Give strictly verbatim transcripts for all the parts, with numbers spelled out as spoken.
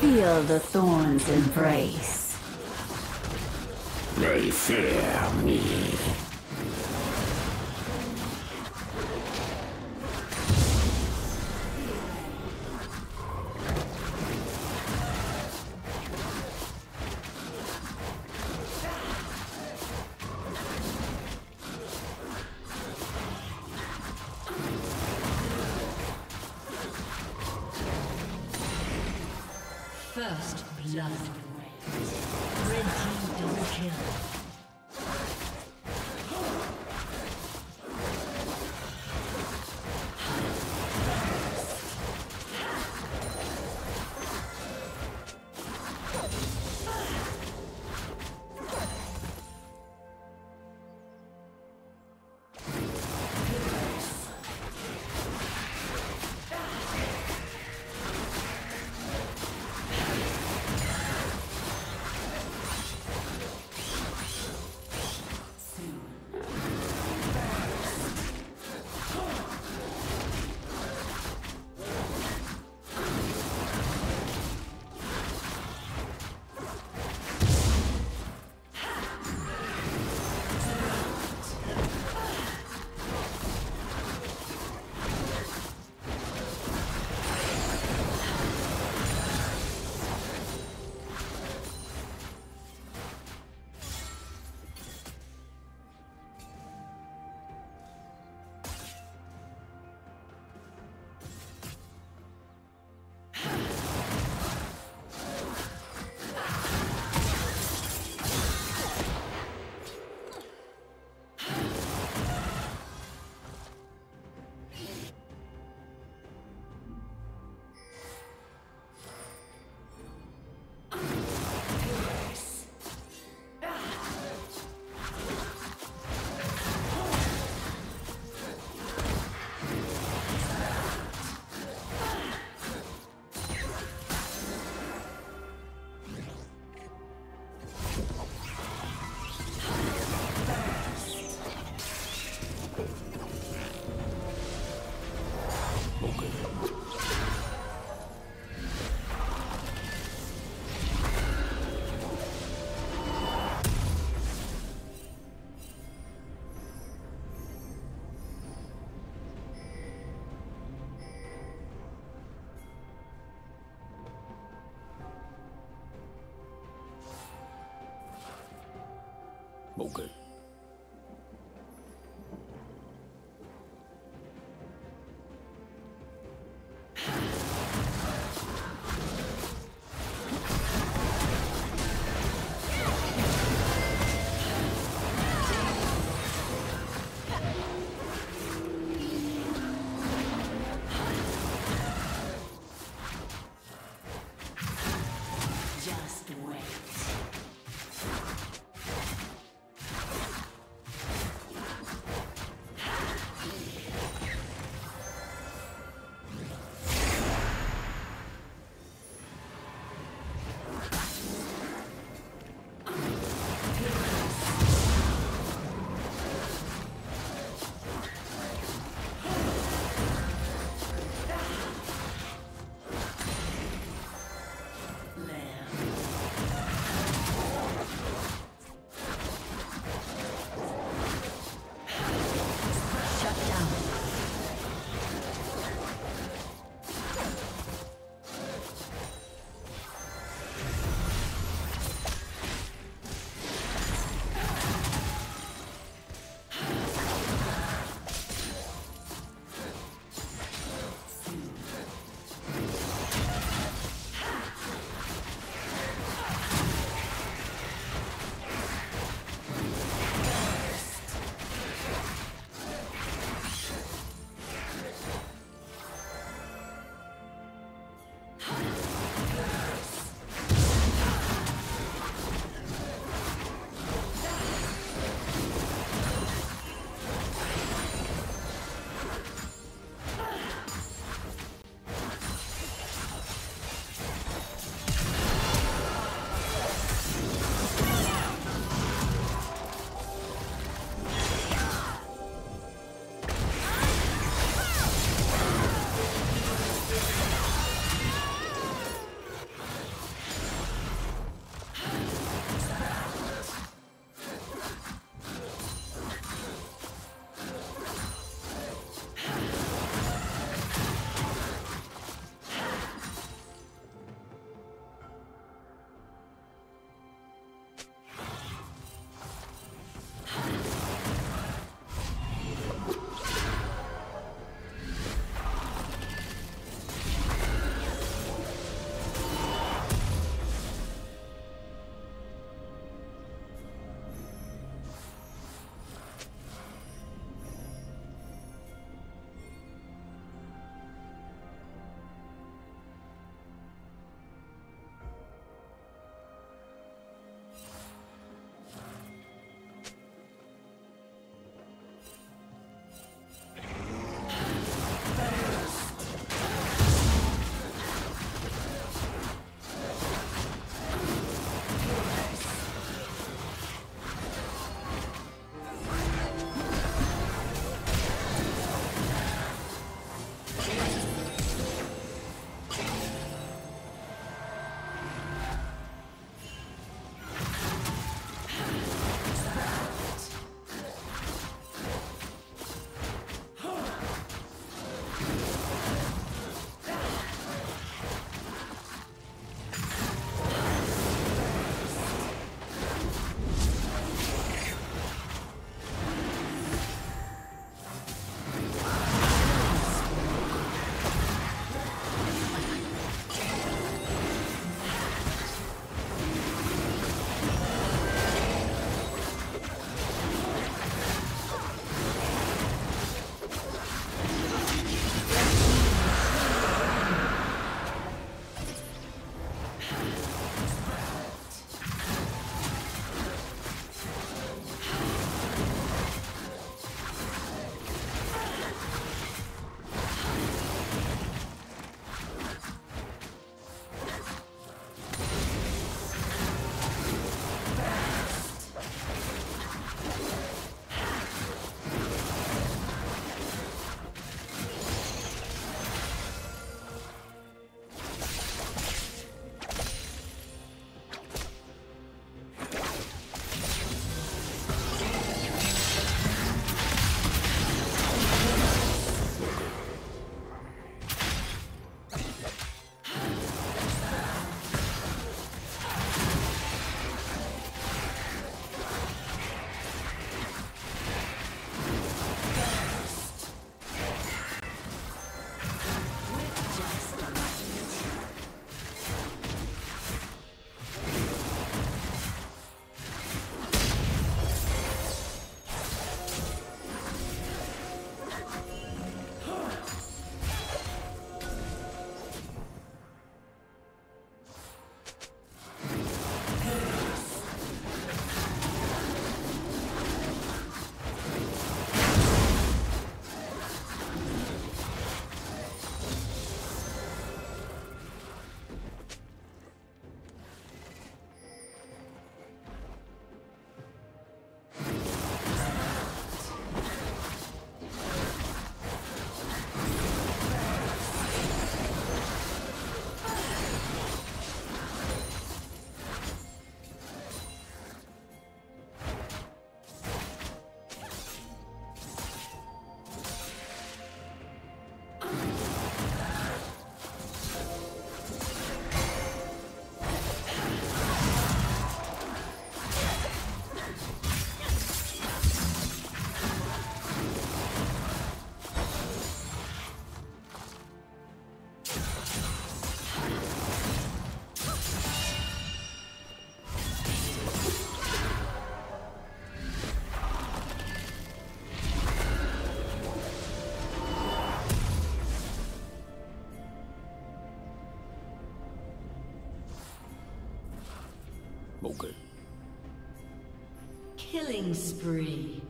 Feel the thorns embrace. They fear me. First blood. Red team double kill. Okay. Just wait. 冇計。Killing spree.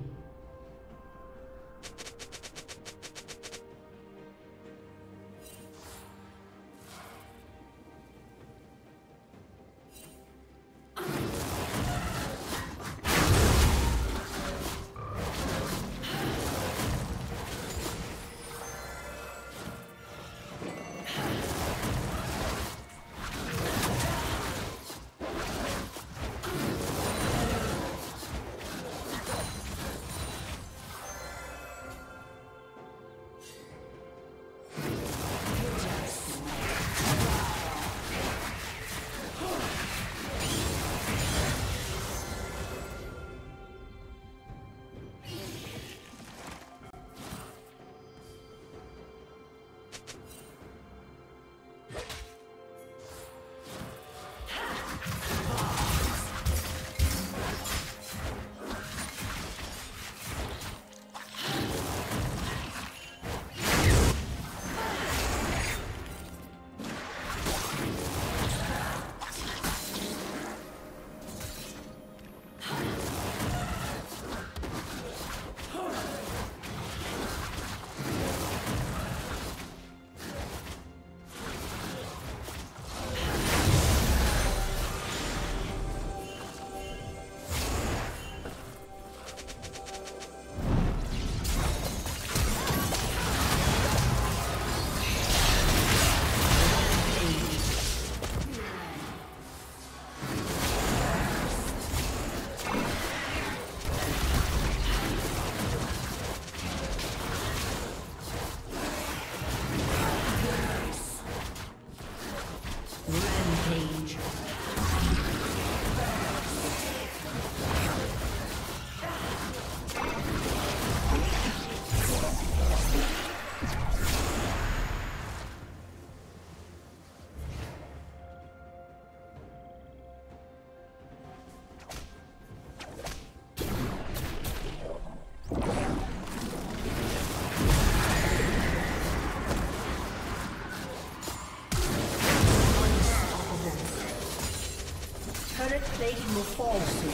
暴雪。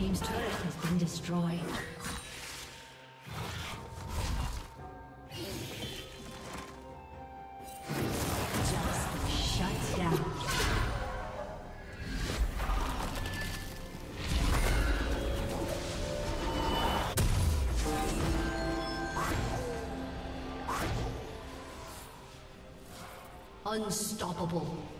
Team's turret has been destroyed. Unstoppable.